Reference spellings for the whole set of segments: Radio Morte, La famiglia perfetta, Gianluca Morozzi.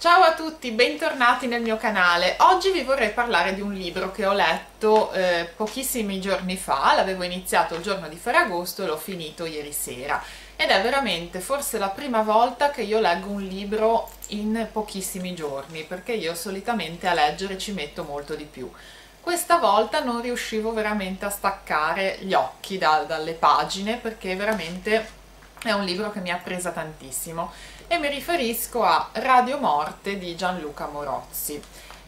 Ciao a tutti, bentornati nel mio canale. Oggi vi vorrei parlare di un libro che ho letto pochissimi giorni fa. L'avevo iniziato il giorno di Ferragosto e l'ho finito ieri sera, ed è veramente forse la prima volta che io leggo un libro in pochissimi giorni, perché io solitamente a leggere ci metto molto di più. Questa volta non riuscivo veramente a staccare gli occhi dalle pagine, perché veramente è un libro che mi ha presa tantissimo, e mi riferisco a Radio Morte di Gianluca Morozzi.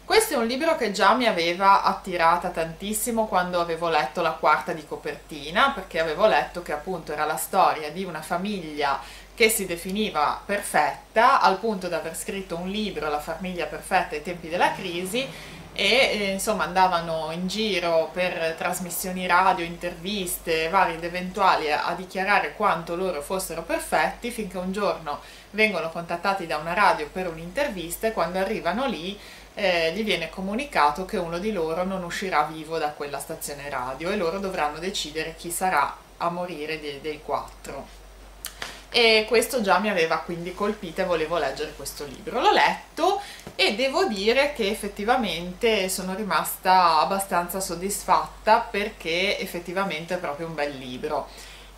Questo è un libro che già mi aveva attirata tantissimo quando avevo letto la quarta di copertina, perché avevo letto che appunto era la storia di una famiglia che si definiva perfetta, al punto da aver scritto un libro, La famiglia perfetta, ai tempi della crisi, e insomma andavano in giro per trasmissioni radio, interviste varie ed eventuali a dichiarare quanto loro fossero perfetti, finché un giorno vengono contattati da una radio per un'intervista, e quando arrivano lì gli viene comunicato che uno di loro non uscirà vivo da quella stazione radio, e loro dovranno decidere chi sarà a morire dei quattro. E questo già mi aveva quindi colpita e volevo leggere questo libro. L'ho letto e devo dire che effettivamente sono rimasta abbastanza soddisfatta, perché effettivamente è proprio un bel libro.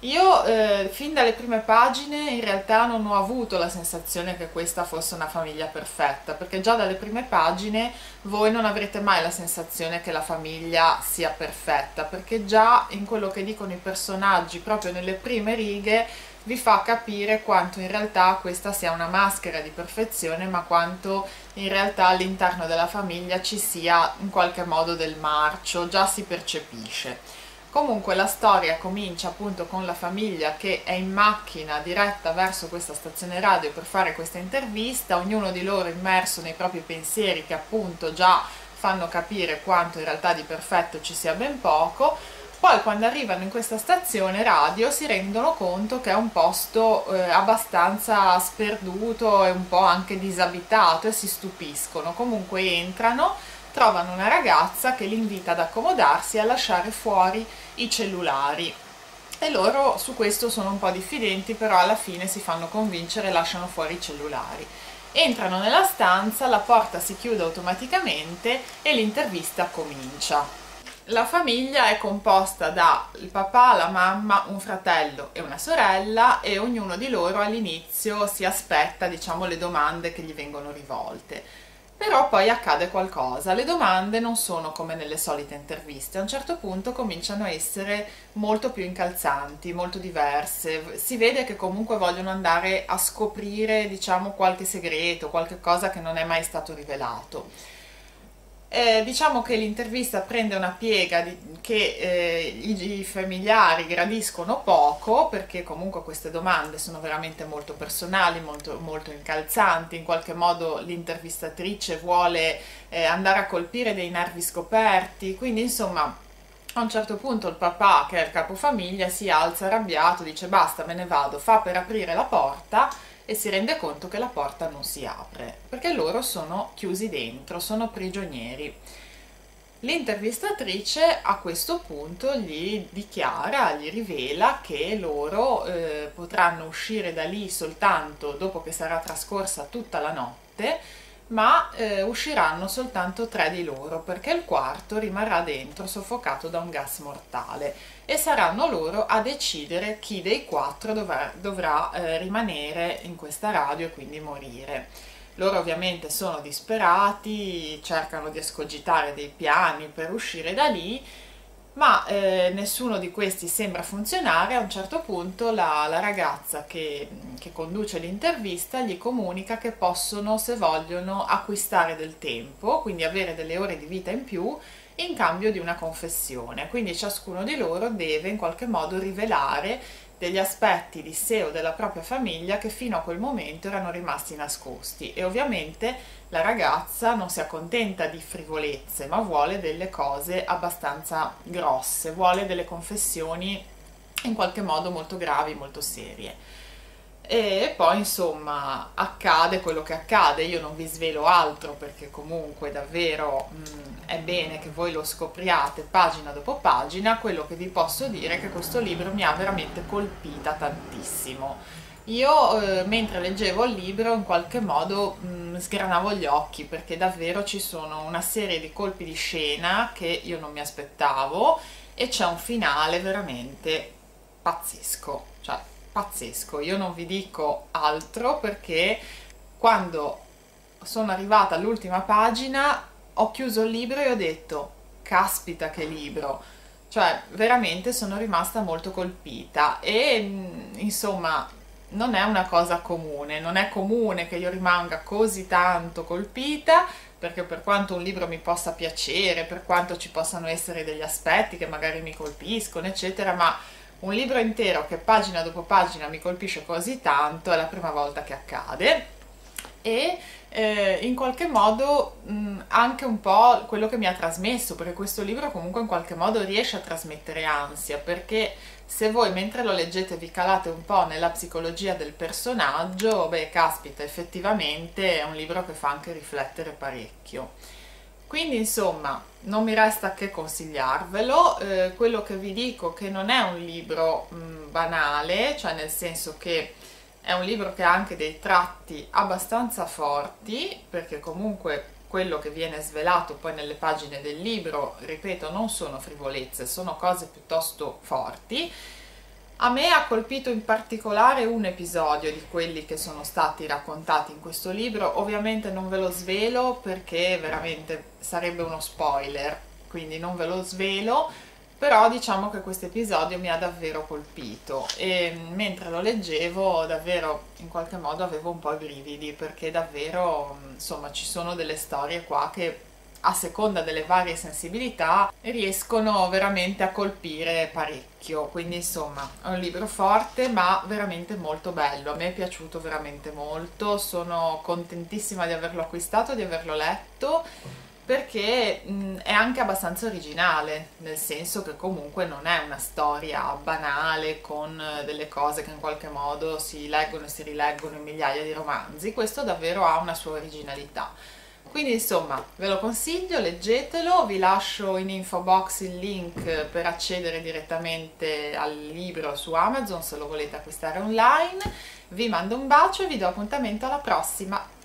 Io fin dalle prime pagine in realtà non ho avuto la sensazione che questa fosse una famiglia perfetta, perché già dalle prime pagine voi non avrete mai la sensazione che la famiglia sia perfetta, perché già in quello che dicono i personaggi, proprio nelle prime righe, vi fa capire quanto in realtà questa sia una maschera di perfezione, ma quanto in realtà all'interno della famiglia ci sia in qualche modo del marcio, già si percepisce. Comunque la storia comincia appunto con la famiglia che è in macchina diretta verso questa stazione radio per fare questa intervista, ognuno di loro immerso nei propri pensieri, che appunto già fanno capire quanto in realtà di perfetto ci sia ben poco. Poi quando arrivano in questa stazione radio si rendono conto che è un posto abbastanza sperduto e un po' anche disabitato, e si stupiscono. Comunque entrano, trovano una ragazza che li invita ad accomodarsi e a lasciare fuori i cellulari, e loro su questo sono un po' diffidenti, però alla fine si fanno convincere e lasciano fuori i cellulari. Entrano nella stanza, la porta si chiude automaticamente e l'intervista comincia. La famiglia è composta dal papà, la mamma, un fratello e una sorella, e ognuno di loro all'inizio si aspetta, diciamo, le domande che gli vengono rivolte. Però poi accade qualcosa, le domande non sono come nelle solite interviste, a un certo punto cominciano a essere molto più incalzanti, molto diverse, si vede che comunque vogliono andare a scoprire, diciamo, qualche segreto, qualche cosa che non è mai stato rivelato. Diciamo che l'intervista prende una piega che i familiari gradiscono poco, perché comunque queste domande sono veramente molto personali, molto incalzanti. In qualche modo l'intervistatrice vuole andare a colpire dei nervi scoperti, quindi insomma a un certo punto il papà, che è il capofamiglia, si alza arrabbiato, dice basta, me ne vado, fa per aprire la porta e si rende conto che la porta non si apre, perché loro sono chiusi dentro, sono prigionieri. L'intervistatrice a questo punto gli dichiara, gli rivela che loro potranno uscire da lì soltanto dopo che sarà trascorsa tutta la notte, ma usciranno soltanto 3 di loro, perché il quarto rimarrà dentro soffocato da un gas mortale, e saranno loro a decidere chi dei 4 dovrà rimanere in questa radio e quindi morire. Loro ovviamente sono disperati, cercano di escogitare dei piani per uscire da lì, ma nessuno di questi sembra funzionare. A un certo punto la ragazza che conduce l'intervista gli comunica che possono, se vogliono, acquistare del tempo, quindi avere delle ore di vita in più, in cambio di una confessione. Quindi ciascuno di loro deve in qualche modo rivelare degli aspetti di sé o della propria famiglia che fino a quel momento erano rimasti nascosti, e ovviamente la ragazza non si accontenta di frivolezze, ma vuole delle cose abbastanza grosse, vuole delle confessioni in qualche modo molto gravi, molto serie. E poi insomma accade quello che accade. Io non vi svelo altro, perché comunque davvero è bene che voi lo scopriate pagina dopo pagina. Quello che vi posso dire è che questo libro mi ha veramente colpita tantissimo. Io mentre leggevo il libro in qualche modo sgranavo gli occhi, perché davvero ci sono una serie di colpi di scena che io non mi aspettavo e c'è un finale veramente pazzesco, cioè pazzesco. Io non vi dico altro, perché quando sono arrivata all'ultima pagina ho chiuso il libro e ho detto caspita che libro, cioè veramente sono rimasta molto colpita e insomma non è una cosa comune, non è comune che io rimanga così tanto colpita, perché per quanto un libro mi possa piacere, per quanto ci possano essere degli aspetti che magari mi colpiscono eccetera, ma un libro intero che pagina dopo pagina mi colpisce così tanto è la prima volta che accade. E in qualche modo anche un po' quello che mi ha trasmesso, perché questo libro comunque in qualche modo riesce a trasmettere ansia, perché se voi mentre lo leggete vi calate un po' nella psicologia del personaggio, beh caspita, effettivamente è un libro che fa anche riflettere parecchio. Quindi insomma non mi resta che consigliarvelo, quello che vi dico che non è un libro banale, cioè nel senso che è un libro che ha anche dei tratti abbastanza forti, perché comunque quello che viene svelato poi nelle pagine del libro, ripeto, non sono frivolezze, sono cose piuttosto forti. A me ha colpito in particolare un episodio di quelli che sono stati raccontati in questo libro, ovviamente non ve lo svelo perché veramente sarebbe uno spoiler, quindi non ve lo svelo, però diciamo che questo episodio mi ha davvero colpito e mentre lo leggevo davvero in qualche modo avevo un po' i brividi, perché davvero insomma ci sono delle storie qua che a seconda delle varie sensibilità riescono veramente a colpire parecchio, quindi insomma è un libro forte ma veramente molto bello, a me è piaciuto veramente molto, sono contentissima di averlo acquistato, di averlo letto, perché è anche abbastanza originale, nel senso che comunque non è una storia banale con delle cose che in qualche modo si leggono e si rileggono in migliaia di romanzi, questo davvero ha una sua originalità. Quindi insomma ve lo consiglio, leggetelo, vi lascio in info box il link per accedere direttamente al libro su Amazon se lo volete acquistare online, vi mando un bacio e vi do appuntamento alla prossima!